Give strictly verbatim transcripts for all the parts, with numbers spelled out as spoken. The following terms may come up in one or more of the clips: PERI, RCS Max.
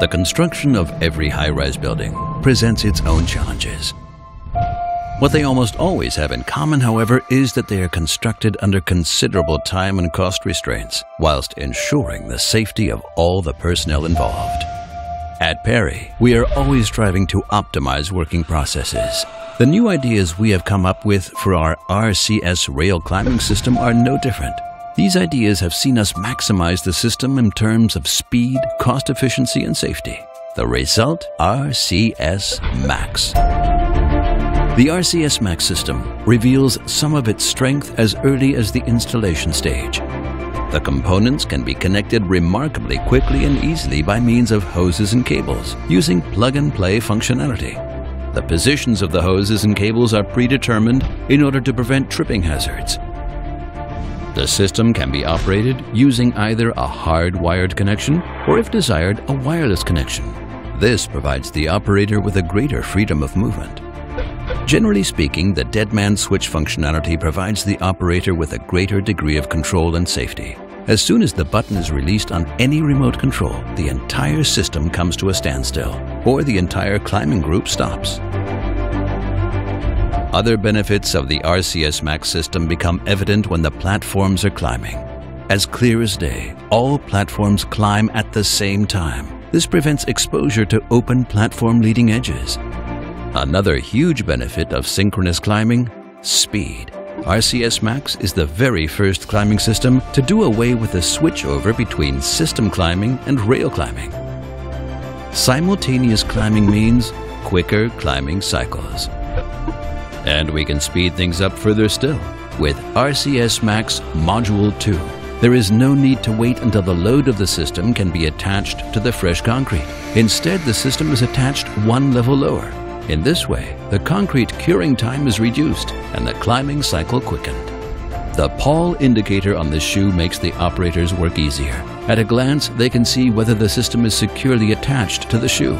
The construction of every high-rise building presents its own challenges. What they almost always have in common, however, is that they are constructed under considerable time and cost restraints, whilst ensuring the safety of all the personnel involved. At PERI, we are always striving to optimize working processes. The new ideas we have come up with for our R C S rail climbing system are no different. These ideas have seen us maximize the system in terms of speed, cost efficiency, and safety. The result? R C S Max. The R C S Max system reveals some of its strength as early as the installation stage. The components can be connected remarkably quickly and easily by means of hoses and cables, using plug-and-play functionality. The positions of the hoses and cables are predetermined in order to prevent tripping hazards. The system can be operated using either a hardwired connection or, if desired, a wireless connection. This provides the operator with a greater freedom of movement. Generally speaking, the dead man switch functionality provides the operator with a greater degree of control and safety. As soon as the button is released on any remote control, the entire system comes to a standstill, or the entire climbing group stops. Other benefits of the R C S Max system become evident when the platforms are climbing. As clear as day, all platforms climb at the same time. This prevents exposure to open platform leading edges. Another huge benefit of synchronous climbing: speed. R C S Max is the very first climbing system to do away with the switchover between system climbing and rail climbing. Simultaneous climbing means quicker climbing cycles. And we can speed things up further still with R C S Max Module two. There is no need to wait until the load of the system can be attached to the fresh concrete. Instead, the system is attached one level lower. In this way, the concrete curing time is reduced and the climbing cycle quickened. The Paul indicator on the shoe makes the operator's work easier. At a glance, they can see whether the system is securely attached to the shoe.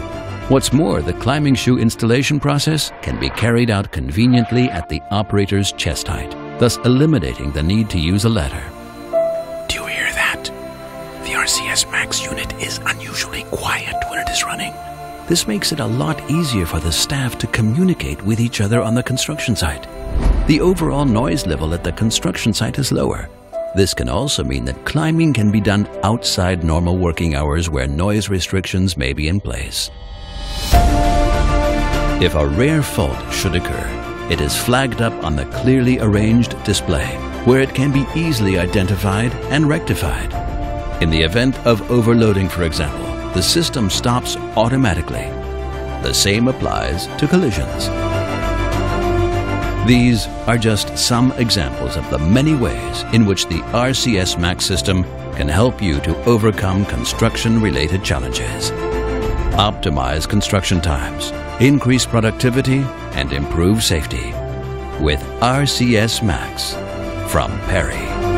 What's more, the climbing shoe installation process can be carried out conveniently at the operator's chest height, thus eliminating the need to use a ladder. Do you hear that? The R C S Max unit is unusually quiet when it is running. This makes it a lot easier for the staff to communicate with each other on the construction site. The overall noise level at the construction site is lower. This can also mean that climbing can be done outside normal working hours where noise restrictions may be in place. If a rare fault should occur, it is flagged up on the clearly arranged display, where it can be easily identified and rectified. In the event of overloading, for example, the system stops automatically. The same applies to collisions. These are just some examples of the many ways in which the R C S Max system can help you to overcome construction-related challenges, optimize construction times, increase productivity, and improve safety with R C S Max from PERI.